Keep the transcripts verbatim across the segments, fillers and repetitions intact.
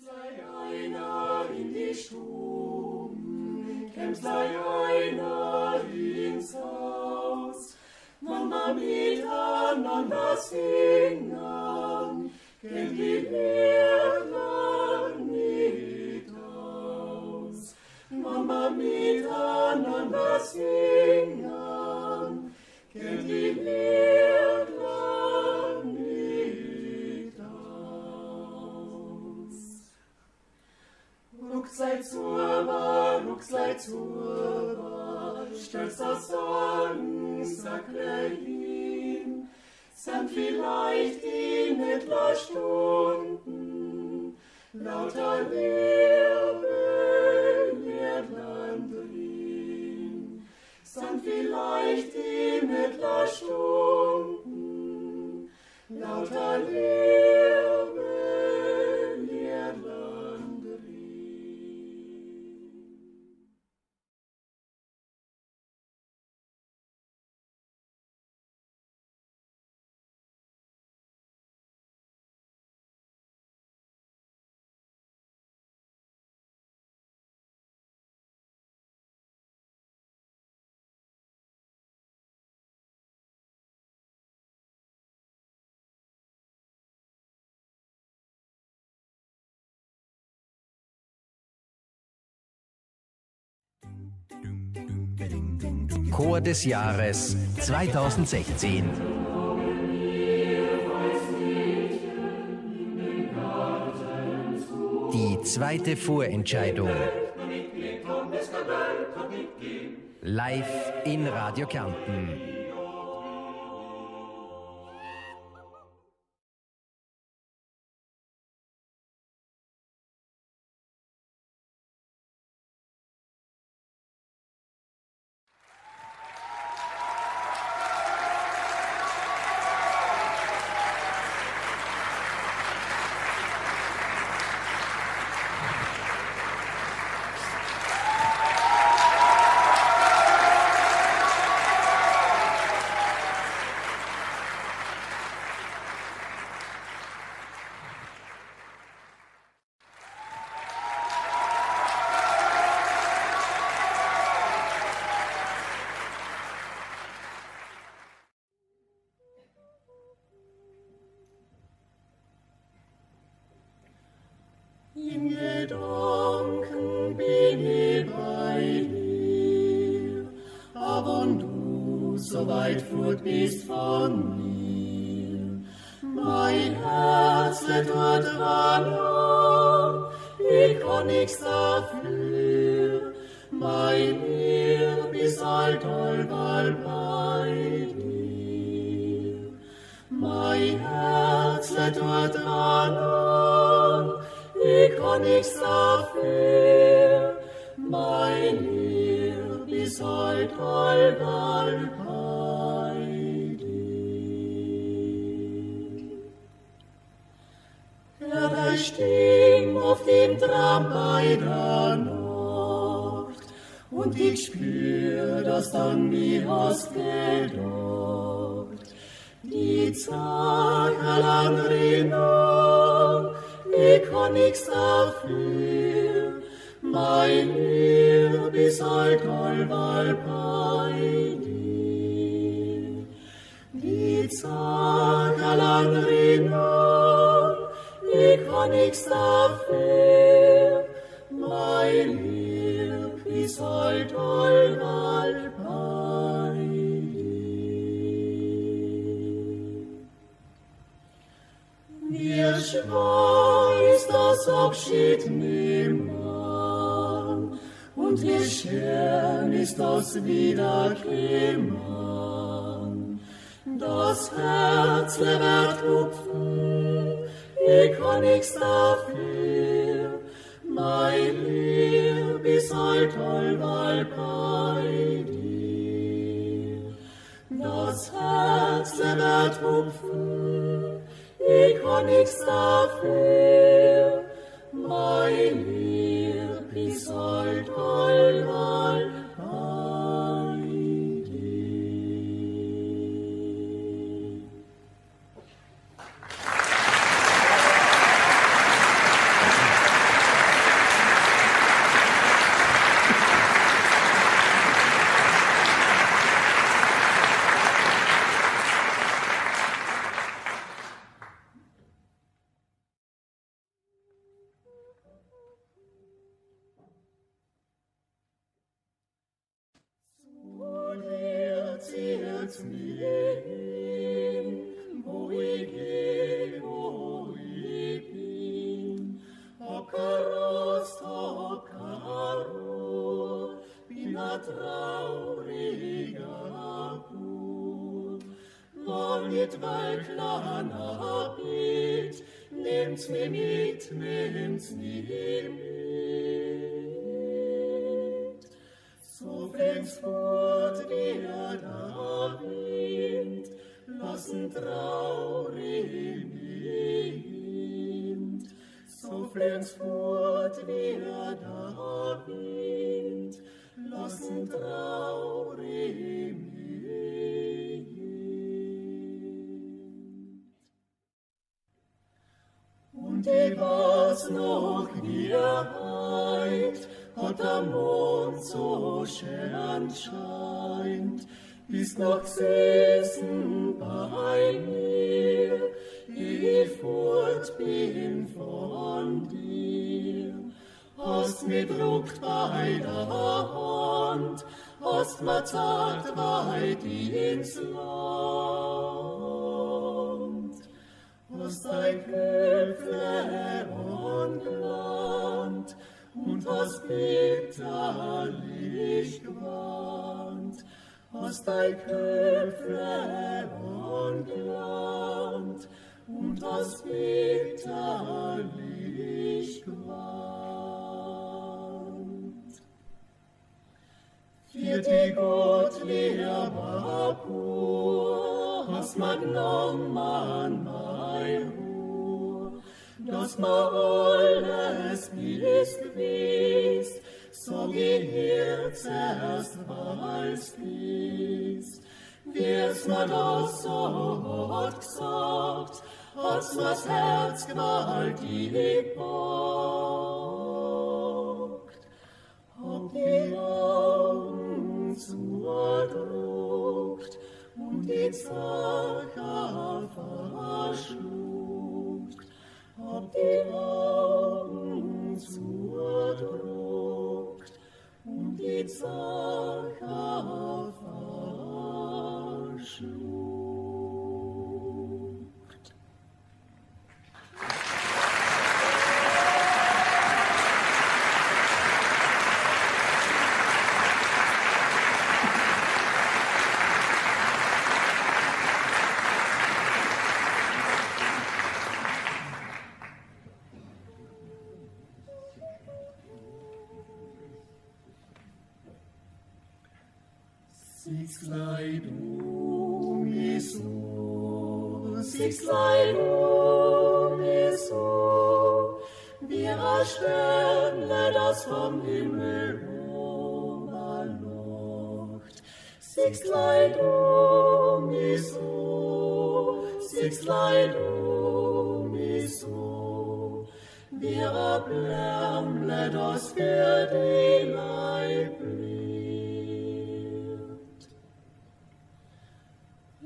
Sei einer in die Stuben, kämpf sei einer ins Haus. Mama miteinander singen, kennt die Welt nicht aus. Mama miteinander singen, kennt die Welt nicht aus. Ruck sei zur, ruck sei zur, stolz aus Angst, Klein, sind vielleicht in etwa Stunden lauter Leben lernen drin. Sind vielleicht in etwa Stunden lauter Leben lernen drin. Chor des Jahres zweitausendsechzehn. Die zweite Vorentscheidung. Live in Radio Kärnten. In Gedanken bin ich bei dir, aber wenn du so weit fort bist von mir, mein Herz tut weh, ich kann nichts dafür, mein Herz bist halt allweil bei dir, mein Herz tut weh. Ich kann nichts dafür, mein Herz ist halt allweil bei dir. Hör die Stimme auf dem Tram bei der Nacht, und ich spür, dass du an mich hast gedacht. Die Zankerln rinnen, ich kann nichts dafür, mein Herz ist halt allweil bei dir. Die Zankerln rinnen, ich kann nichts dafür, mein Herz ist halt allweil bei dir. Mir schwach das Abschied nimmer, und wie schön ist das Wiederkehren. Das Herz wird klopfen, ich kann nichts dafür, mein Lieb ist halt allweil bei dir. Das Herz wird klopfen, ich kann nichts dafür, mein Herz ist halt allweil bei dir. es mir hin, wo ich geh, wo ich bin. O Karos, o Karo, bin a trauriger Bub. Wo nicht weit langer bit, nehmt's mir mit, nehmt's mir mit. So fließt fort dir der Wind, lassen traurig ihn. So fließt fort dir der Wind, lassen traurig ihn. Und eh war's noch nie weit, hat der Mond so schön scheint, bist noch gesessen bei mir, ich fort bin von dir. Hast mir druckt bei der Hand, hast mir zart weit ins Land, hast dein Köpfle und Land und hast bitterlich gewandt. Hast dein Köpfle und Land und hast bitterlich gewandt. Für die Gottliebe pur hast man genommen meine Ruhe, dass man alles ist gewiss, so gehirt's erst als dies, wie's man auch so hat gesagt, hat's das Herz gewaltig packt. Hab die Augen zudruckt und die Sache verschluckt, hab die Augen zudruckt und die Sache verschluckt. Sei du mir so, sei du mir so, wie ein Sternlein, das vom Himmel oberlocht. Sei du mir so, sei du mir so, wie ein Blümlein, das für die Leib blüht.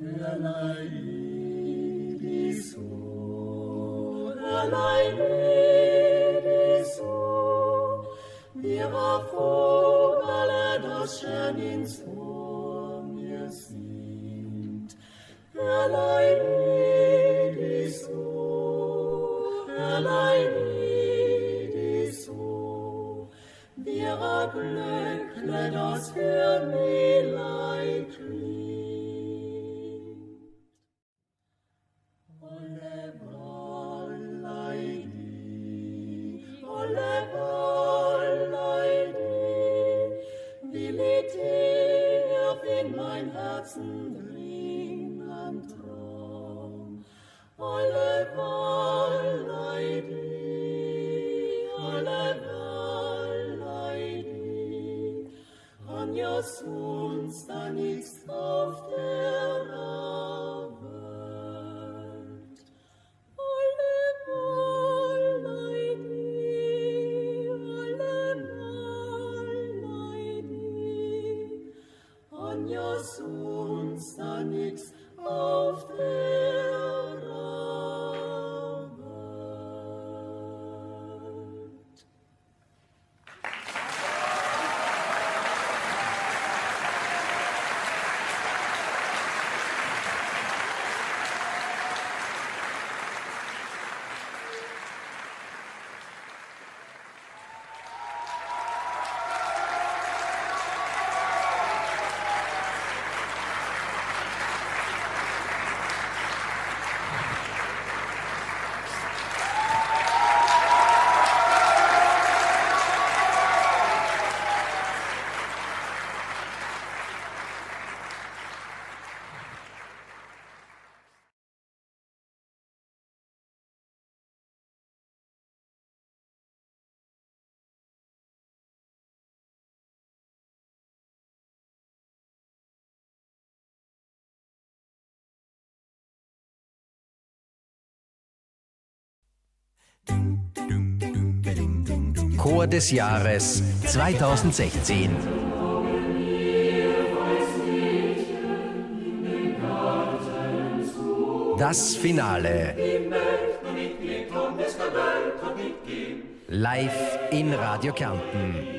La la di so, la la di so, mir war Vogel, das schön ins Ohr mir singt. La la di so, la la di so, mir war Glöckle, das für mich leid klingt. Chor des Jahres zweitausendsechzehn. Das Finale. Live in Radio Kärnten.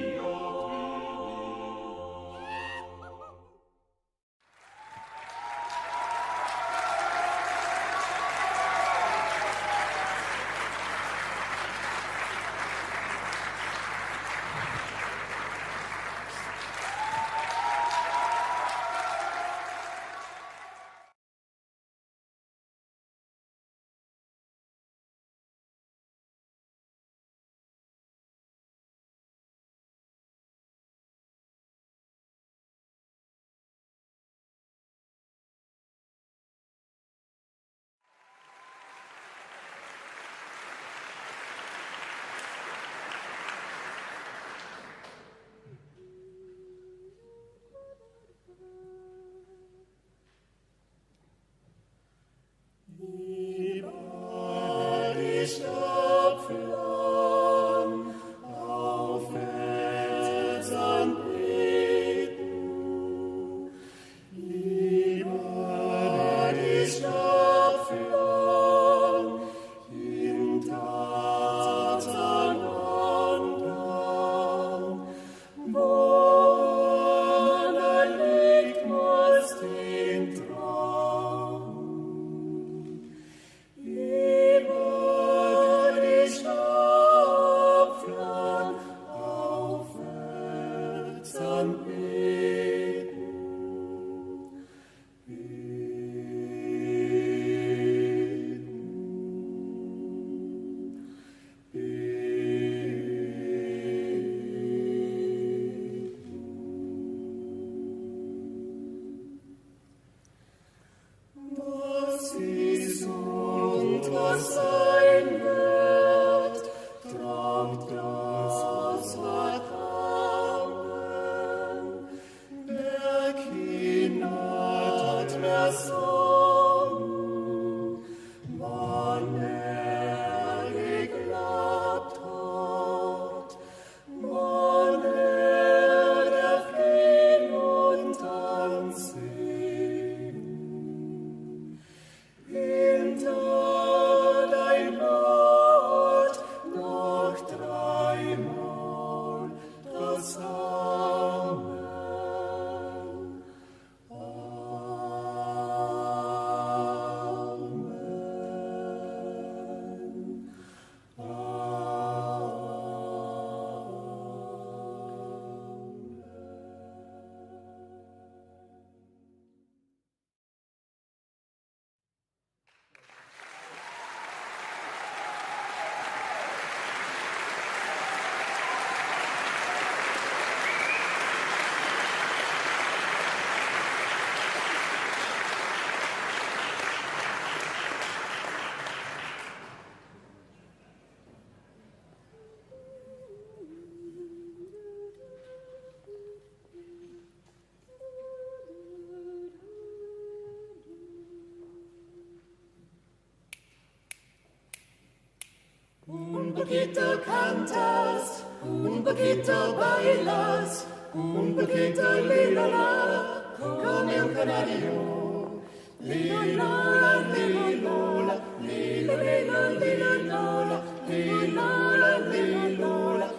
Un poquito cantas, un poquito bailas, un poquito lilola, come un canario. Lilola, lilola, lilola, lilola, lilola, lilola,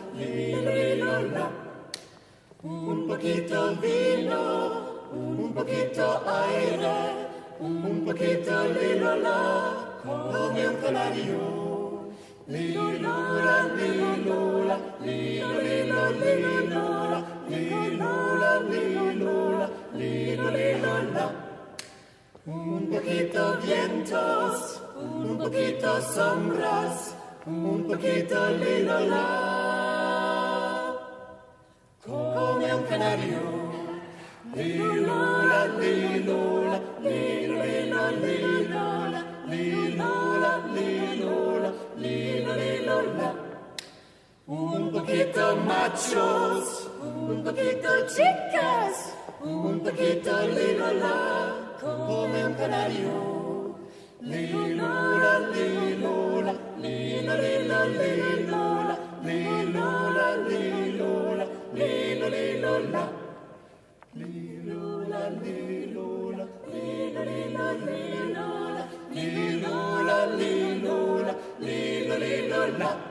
lilola. Un poquito vino, un poquito aire, un poquito lilola, come un canario. Lilola, lilola, lilola, lilola, lilola, lilola, lilola. Un poquito vientos, un poquito sombras, un poquito lilola, come un canario. Lilola, lilola, lilola, lilola, lilola, lilola. Lilo, lilo, la. Un poquito machos, un poquito chicas, un poquito lilo, la, come un canario. Li,